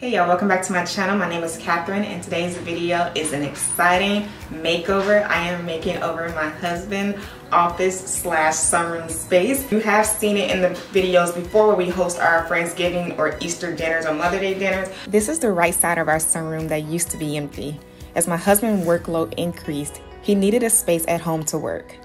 Hey y'all, welcome back to my channel. My name is Catherine and today's video is an exciting makeover. I am making over my husband's office slash sunroom space. You have seen it in the videos before where we host our Friendsgiving or Easter dinners or Mother's Day dinners. This is the right side of our sunroom that used to be empty. As my husband's workload increased, he needed a space at home to work.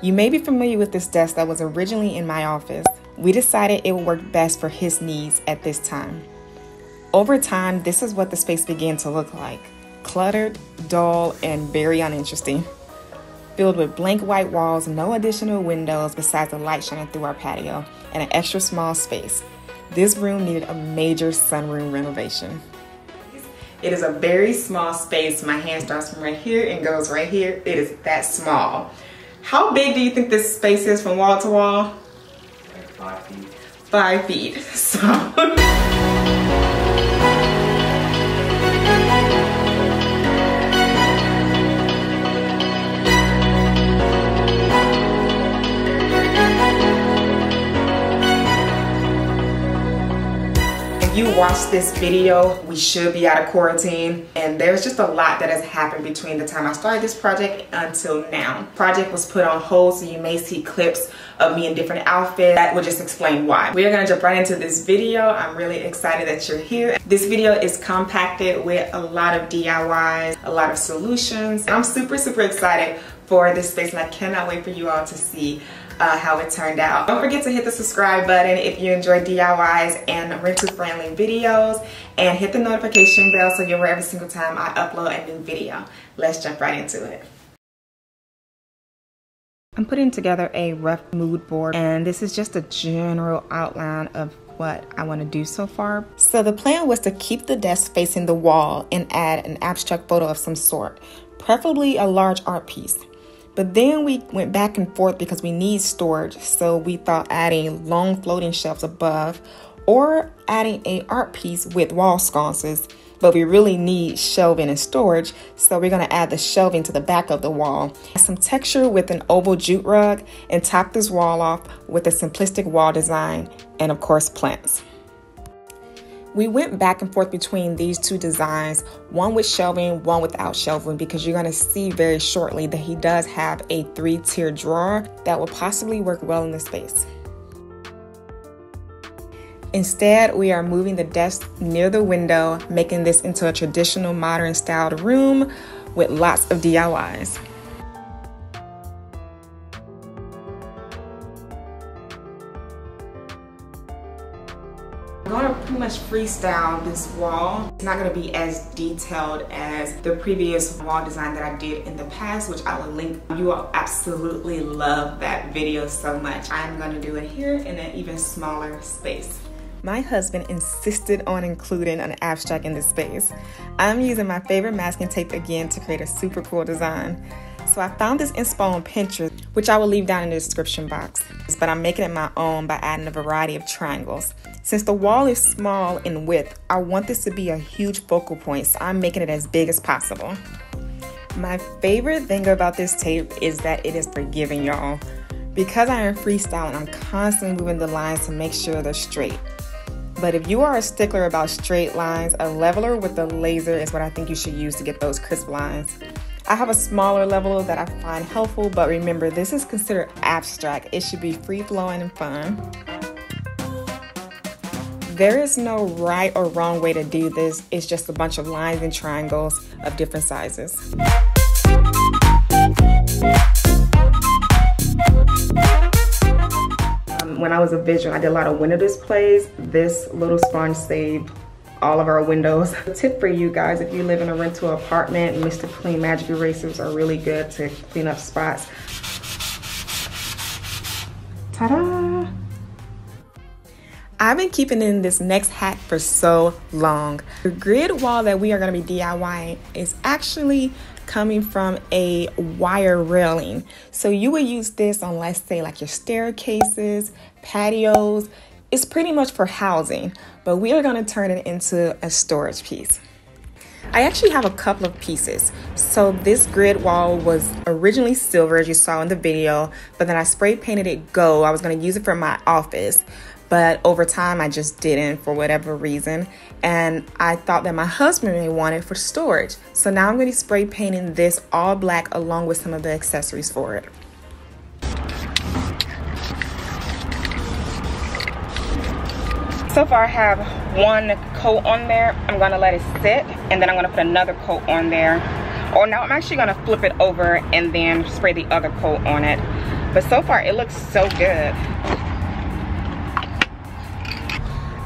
You may be familiar with this desk that was originally in my office. We decided it would work best for his needs at this time. Over time, this is what the space began to look like. Cluttered, dull, and very uninteresting. Filled with blank white walls, no additional windows besides the light shining through our patio, and an extra small space. This room needed a major sunroom renovation. It is a very small space. My hand starts from right here and goes right here. It is that small. How big do you think this space is from wall to wall? Like 5 feet. 5 feet, so. If you watch this video, we should be out of quarantine, and there's just a lot that has happened between the time I started this project until now. Project was put on hold, so you may see clips of me in different outfits. That will just explain why. We are gonna jump right into this video. I'm really excited that you're here. This video is compacted with a lot of DIYs, a lot of solutions. I'm super, super excited for this space, and I cannot wait for you all to see how it turned out. Don't forget to hit the subscribe button if you enjoy DIYs and rental-friendly videos, and hit the notification bell so you're aware every single time I upload a new video. Let's jump right into it. I'm putting together a rough mood board, and this is just a general outline of what I want to do so far. So the plan was to keep the desk facing the wall and add an abstract photo of some sort, preferably a large art piece. But then we went back and forth because we need storage, so we thought adding long floating shelves above or adding an art piece with wall sconces, but we really need shelving and storage, so we're gonna add the shelving to the back of the wall. Add some texture with an oval jute rug and top this wall off with a simplistic wall design and of course plants. We went back and forth between these two designs, one with shelving, one without shelving, because you're gonna see very shortly that he does have a 3-tier drawer that will possibly work well in this space. Instead, we are moving the desk near the window, making this into a traditional modern styled room with lots of DIYs. I'm gonna pretty much freestyle this wall. It's not gonna be as detailed as the previous wall design that I did in the past, which I will link. You all absolutely love that video so much. I'm gonna do it here in an even smaller space. My husband insisted on including an abstract in this space. I'm using my favorite masking tape again to create a super cool design. So I found this inspo on Pinterest, which I will leave down in the description box, but I'm making it my own by adding a variety of triangles. Since the wall is small in width, I want this to be a huge focal point, so I'm making it as big as possible. My favorite thing about this tape is that it is forgiving, y'all. Because I am freestyling, I'm constantly moving the lines to make sure they're straight. But if you are a stickler about straight lines, a leveler with a laser is what I think you should use to get those crisp lines. I have a smaller leveler that I find helpful, but remember, this is considered abstract. It should be free-flowing and fun. There is no right or wrong way to do this. It's just a bunch of lines and triangles of different sizes. When I was a visual, I did a lot of window displays. This little sponge saved all of our windows. A tip for you guys, if you live in a rental apartment, Mr. Clean Magic Erasers are really good to clean up spots. Ta-da! I've been keeping in this next hack for so long. The grid wall that we are gonna be DIYing is actually coming from a wire railing. So you would use this on, let's say, like your staircases, patios. It's pretty much for housing, but we are gonna turn it into a storage piece. I actually have a couple of pieces. So this grid wall was originally silver, as you saw in the video, but then I spray painted it gold. I was gonna use it for my office, But over time, I just didn't for whatever reason. And I thought that my husband really wanted for storage. So now I'm going to be spray painting this all black along with some of the accessories for it. So far I have one coat on there. I'm going to let it sit and then I'm going to put another coat on there. Or now I'm actually going to flip it over and then spray the other coat on it. But so far it looks so good.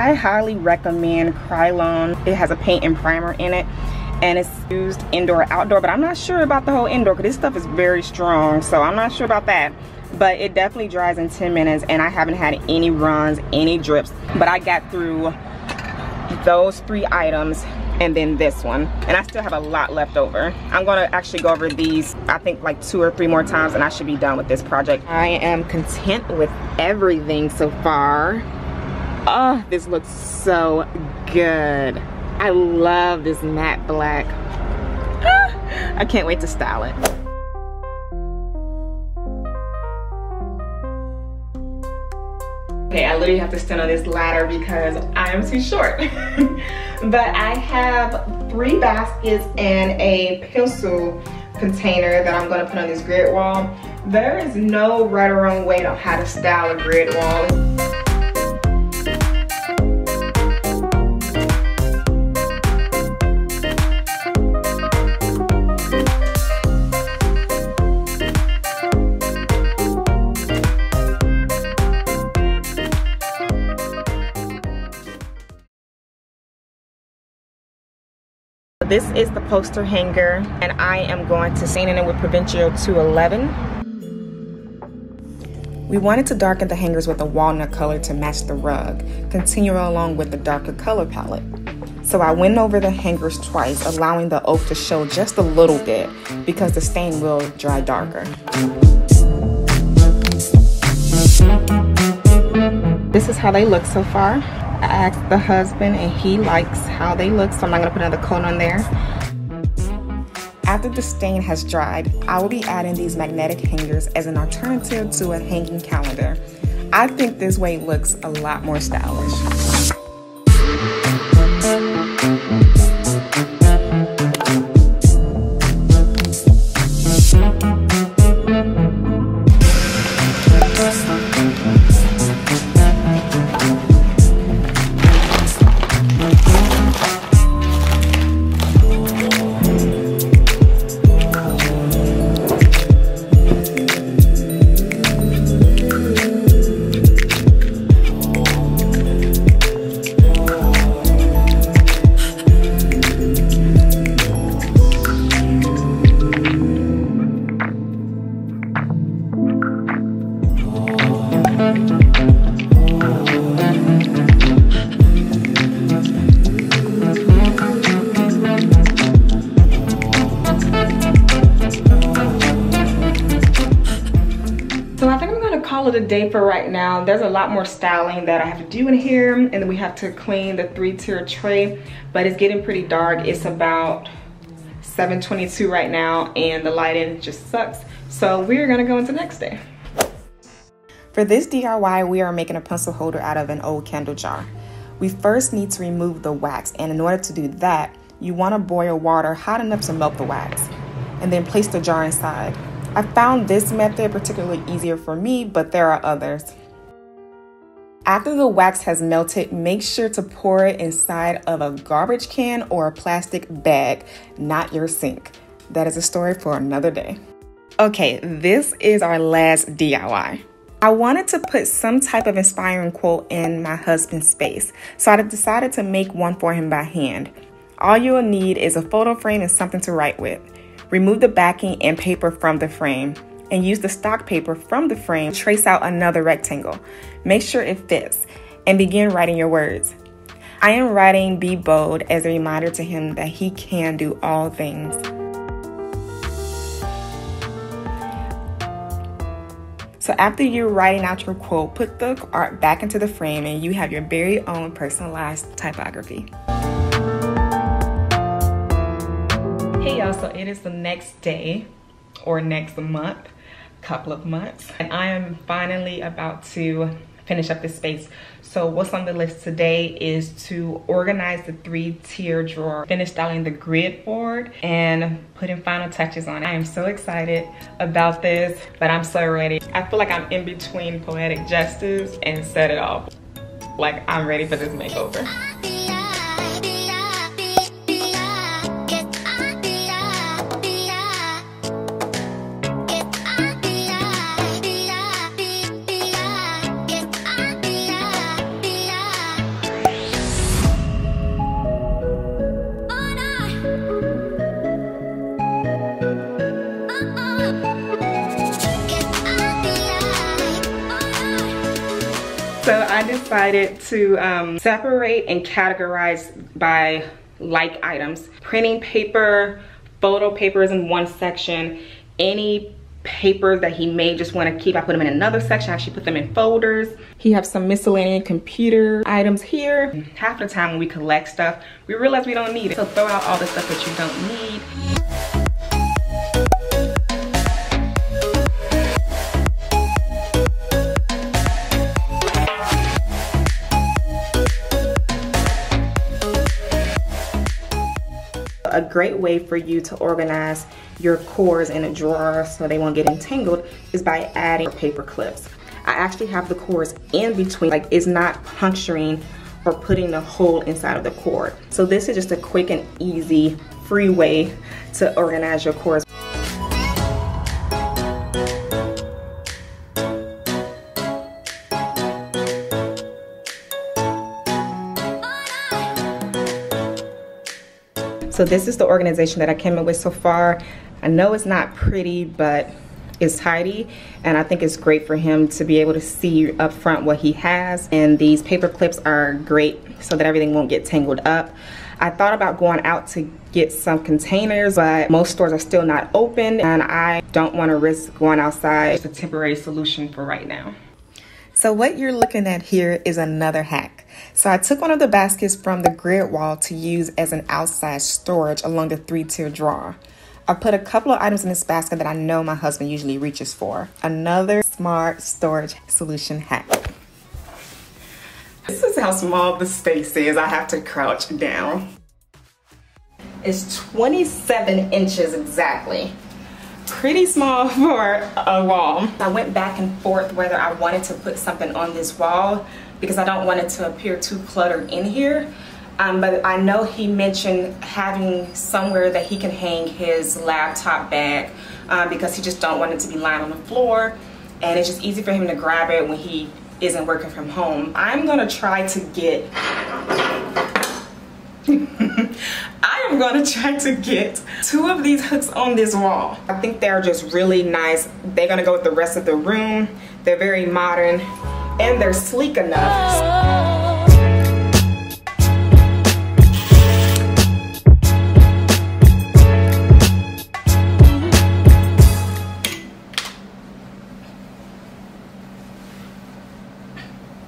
I highly recommend Krylon. It has a paint and primer in it, and it's used indoor or outdoor, but I'm not sure about the whole indoor because this stuff is very strong, so I'm not sure about that. But it definitely dries in 10 minutes, and I haven't had any runs, any drips. But I got through those three items and then this one, and I still have a lot left over. I'm gonna actually go over these, I think, like 2 or 3 more times, and I should be done with this project. I am content with everything so far. Oh, this looks so good. I love this matte black. Ah, I can't wait to style it. Okay, I literally have to stand on this ladder because I am too short. But I have 3 baskets and a pencil container that I'm gonna put on this grid wall. There is no right or wrong way on how to style a grid wall. This is the poster hanger, and I am going to stain it with Provincial 211. We wanted to darken the hangers with a walnut color to match the rug, continuing along with the darker color palette. So I went over the hangers twice, allowing the oak to show just a little bit because the stain will dry darker. This is how they look so far. I asked the husband and he likes how they look, so I'm not gonna put another coat on there. After the stain has dried, I will be adding these magnetic hangers as an alternative to a hanging calendar. I think this way looks a lot more stylish. Day for right now. There's a lot more styling that I have to do in here, and then we have to clean the 3-tier tray, but it's getting pretty dark. It's about 7:22 right now, and the lighting just sucks, so we're gonna go into the next day. For this DIY, we are making a pencil holder out of an old candle jar. We first need to remove the wax, and in order to do that, you want to boil water hot enough to melt the wax and then place the jar inside. I found this method particularly easier for me, but there are others. After the wax has melted, make sure to pour it inside of a garbage can or a plastic bag, not your sink. That is a story for another day. Okay, this is our last DIY. I wanted to put some type of inspiring quote in my husband's space, so I decided to make one for him by hand. All you will need is a photo frame and something to write with. Remove the backing and paper from the frame and use the stock paper from the frame. Trace out another rectangle. Make sure it fits and begin writing your words. I am writing "Be bold" as a reminder to him that he can do all things. So after you're writing out your quote, put the art back into the frame and you have your very own personalized typography. Hey y'all, so it is the next day or next month, couple of months, and I am finally about to finish up this space. So what's on the list today is to organize the 3-tier drawer, finish styling the grid board, and putting final touches on it. I am so excited about this, but I'm so ready. I feel like I'm in between Poetic Justice and Set It Off. Like, I'm ready for this makeover. So I decided to separate and categorize by like items. Printing paper, photo paper is in one section. Any papers that he may just want to keep, I put them in another section. I actually put them in folders. He has some miscellaneous computer items here. Half the time when we collect stuff, we realize we don't need it. So throw out all the stuff that you don't need. A great way for you to organize your cores in a drawer so they won't get entangled is by adding paper clips. I actually have the cores in between, like it's not puncturing or putting the hole inside of the cord. So this is just a quick and easy, free way to organize your cores. So this is the organization that I came up with so far. I know it's not pretty, but it's tidy, and I think it's great for him to be able to see up front what he has. And these paper clips are great so that everything won't get tangled up. I thought about going out to get some containers, but most stores are still not open, and I don't want to risk going outside. It's a temporary solution for right now. So what you're looking at here is another hack. So I took one of the baskets from the grid wall to use as an outside storage along the 3-tier drawer. I put a couple of items in this basket that I know my husband usually reaches for. Another smart storage solution hack. This is how small the space is. I have to crouch down. It's 27 inches exactly. Pretty small for a wall. I went back and forth whether I wanted to put something on this wall because I don't want it to appear too cluttered in here. But I know he mentioned having somewhere that he can hang his laptop bag because he just don't want it to be lying on the floor, and it's just easy for him to grab it when he isn't working from home. I'm gonna try to get I'm gonna try to get 2 of these hooks on this wall. I think they're just really nice. They're gonna go with the rest of the room. They're very modern and they're sleek enough.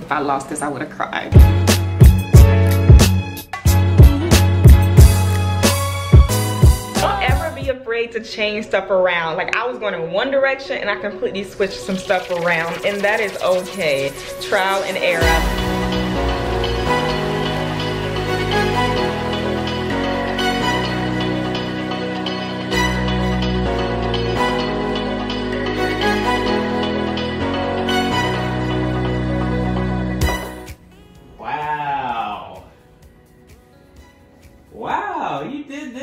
If I lost this, I would have cried. Afraid to change stuff around. Like, I was going in one direction and I completely switched some stuff around, and that is okay. Trial and error. Wow. Wow, you did this.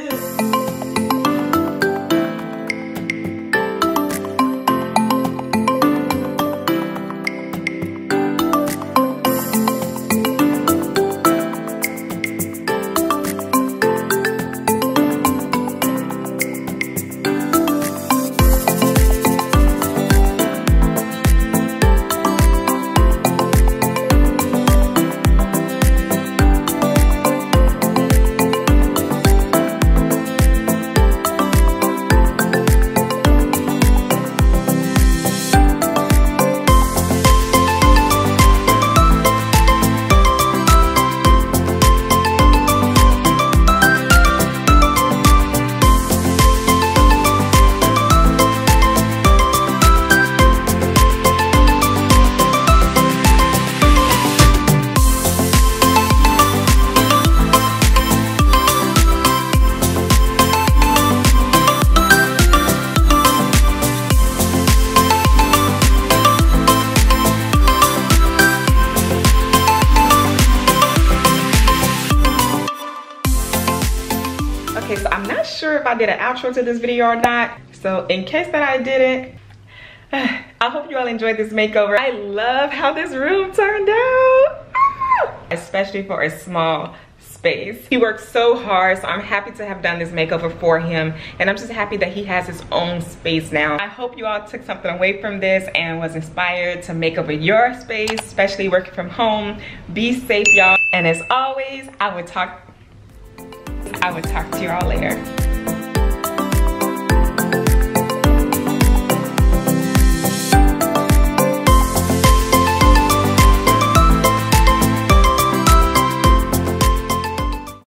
I did an outro to this video or not. So in case that I didn't, I hope you all enjoyed this makeover. I love how this room turned out, especially for a small space. He worked so hard, so I'm happy to have done this makeover for him, and I'm just happy that he has his own space now. I hope you all took something away from this and was inspired to make over your space, especially working from home. Be safe, y'all, and as always, I will talk to you all later.